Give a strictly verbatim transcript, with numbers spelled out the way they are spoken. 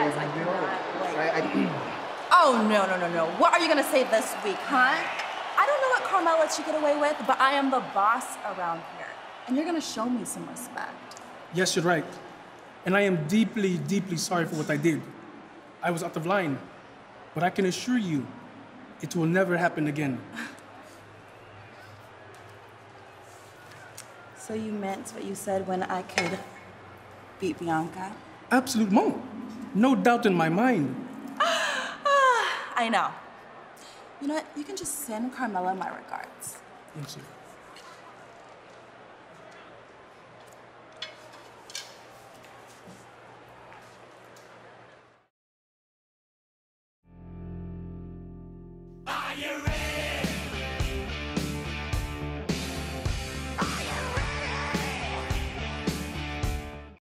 guys, I cannot, like... I, I... Oh, no, no, no, no. What are you gonna say this week, huh? I don't know what Carmela she get away with, but I am the boss around here. And you're gonna show me some respect. Yes, you're right. And I am deeply, deeply sorry for what I did. I was out of line. But I can assure you, it will never happen again. So you meant what you said when I could beat Bianca? Absolute mo. No doubt in my mind. I know. You know what? You can just send Carmela my regards. Thank you.